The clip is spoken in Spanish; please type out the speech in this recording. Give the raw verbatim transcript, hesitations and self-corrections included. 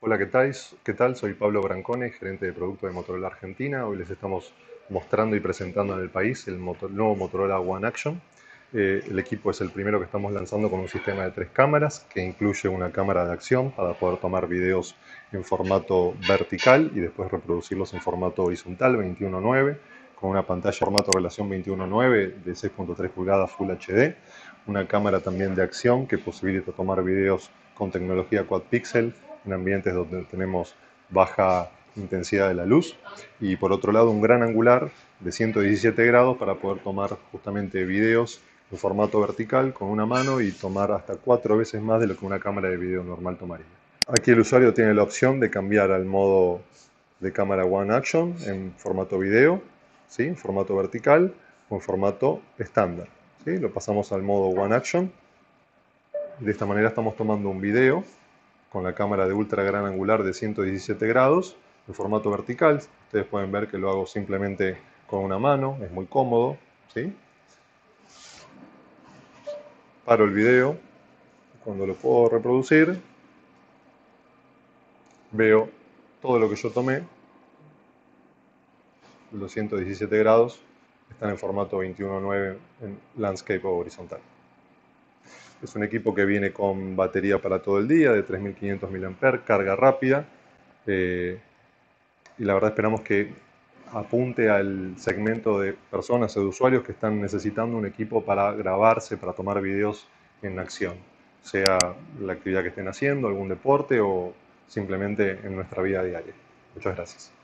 Hola, ¿qué tal? ¿Qué tal? Soy Pablo Brancone, gerente de producto de Motorola Argentina. Hoy les estamos mostrando y presentando en el país el motor, nuevo Motorola One Action. Eh, el equipo es el primero que estamos lanzando con un sistema de tres cámaras que incluye una cámara de acción para poder tomar videos en formato vertical y después reproducirlos en formato horizontal veintiuno nueve, con una pantalla formato relación veintiuno nueve de seis punto tres pulgadas Full H D, una cámara también de acción que posibilita tomar videos con tecnología Quad Pixel en ambientes donde tenemos baja intensidad de la luz, y por otro lado un gran angular de ciento diecisiete grados para poder tomar justamente videos en formato vertical con una mano y tomar hasta cuatro veces más de lo que una cámara de video normal tomaría. Aquí el usuario tiene la opción de cambiar al modo de cámara One Action en formato video, ¿sí? En formato vertical o en formato estándar, ¿sí? Lo pasamos al modo One Action. De esta manera estamos tomando un video con la cámara de ultra gran angular de ciento diecisiete grados en formato vertical. Ustedes pueden ver que lo hago simplemente con una mano, es muy cómodo, ¿sí? Paro el video, cuando lo puedo reproducir, veo todo lo que yo tomé. Los ciento diecisiete grados están en formato veintiuno nueve en landscape o horizontal. Es un equipo que viene con batería para todo el día de tres mil quinientos mAh, carga rápida, eh, y la verdad esperamos que apunte al segmento de personas o de usuarios que están necesitando un equipo para grabarse, para tomar videos en acción, sea la actividad que estén haciendo, algún deporte o simplemente en nuestra vida diaria. Muchas gracias.